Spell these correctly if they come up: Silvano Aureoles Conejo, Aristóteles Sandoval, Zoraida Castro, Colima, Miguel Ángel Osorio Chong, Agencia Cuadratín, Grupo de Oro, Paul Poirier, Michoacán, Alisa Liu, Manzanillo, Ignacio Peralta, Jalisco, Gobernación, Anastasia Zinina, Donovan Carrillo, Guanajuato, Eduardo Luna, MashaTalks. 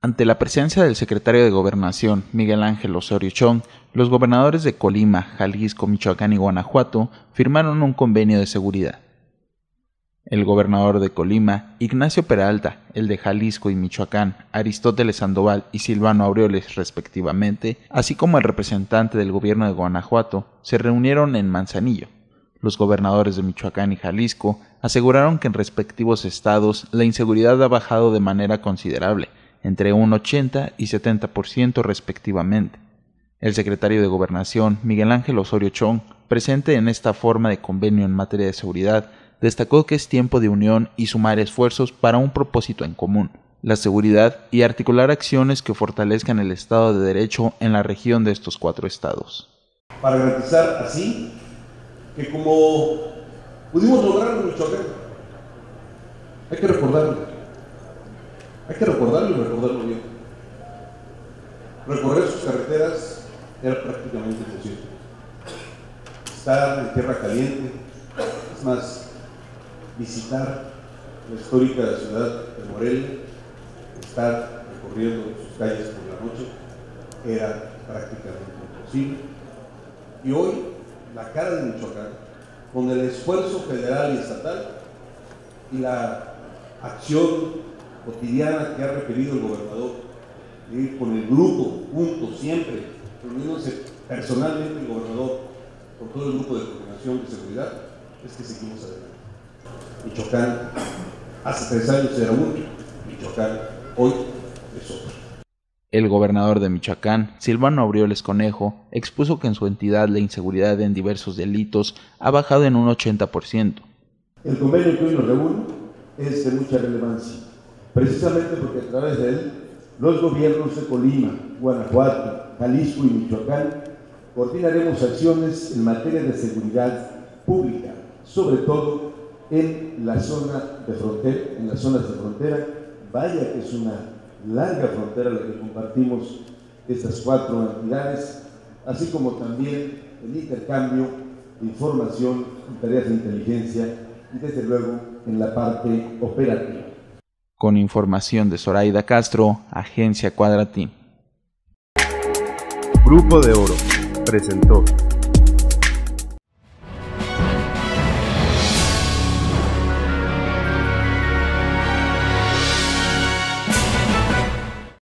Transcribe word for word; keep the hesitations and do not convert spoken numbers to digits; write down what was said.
Ante la presencia del secretario de Gobernación, Miguel Ángel Osorio Chong, los gobernadores de Colima, Jalisco, Michoacán y Guanajuato firmaron un convenio de seguridad. El gobernador de Colima, Ignacio Peralta, el de Jalisco y Michoacán, Aristóteles Sandoval y Silvano Aureoles respectivamente, así como el representante del gobierno de Guanajuato, se reunieron en Manzanillo. Los gobernadores de Michoacán y Jalisco aseguraron que en respectivos estados la inseguridad ha bajado de manera considerable, entre un ochenta y setenta por ciento respectivamente. El secretario de Gobernación, Miguel Ángel Osorio Chong, presente en esta forma de convenio en materia de seguridad, destacó que es tiempo de unión y sumar esfuerzos para un propósito en común, la seguridad, y articular acciones que fortalezcan el Estado de Derecho en la región de estos cuatro estados. Para garantizar así que como pudimos lograr en Michoacán, hay que recordarlo. Hay que recordarlo y recordarlo bien. Recorrer sus carreteras era prácticamente imposible. Estar en tierra caliente, es más, visitar la histórica ciudad de Morelia, estar recorriendo sus calles por la noche, era prácticamente imposible. Y hoy, la cara de Michoacán, con el esfuerzo federal y estatal y la acción cotidiana que ha referido el gobernador, ir con el grupo, juntos, siempre, reuniéndose personalmente el gobernador con todo el grupo de coordinación de seguridad, es que seguimos adelante. Michoacán hace tres años era uno, Michoacán hoy es otro. El gobernador de Michoacán, Silvano Aureoles Conejo, expuso que en su entidad la inseguridad en diversos delitos ha bajado en un ochenta por ciento. El convenio que hoy nos reúne es de mucha relevancia, precisamente porque a través de él, los gobiernos de Colima, Guanajuato, Jalisco y Michoacán coordinaremos acciones en materia de seguridad pública, sobre todo en la zona de frontera, en las zonas de frontera, vaya que es una larga frontera la que compartimos estas cuatro entidades, así como también el intercambio de información en tareas de inteligencia y desde luego en la parte operativa. Con información de Zoraida Castro, Agencia Cuadratín. Grupo de Oro presentó.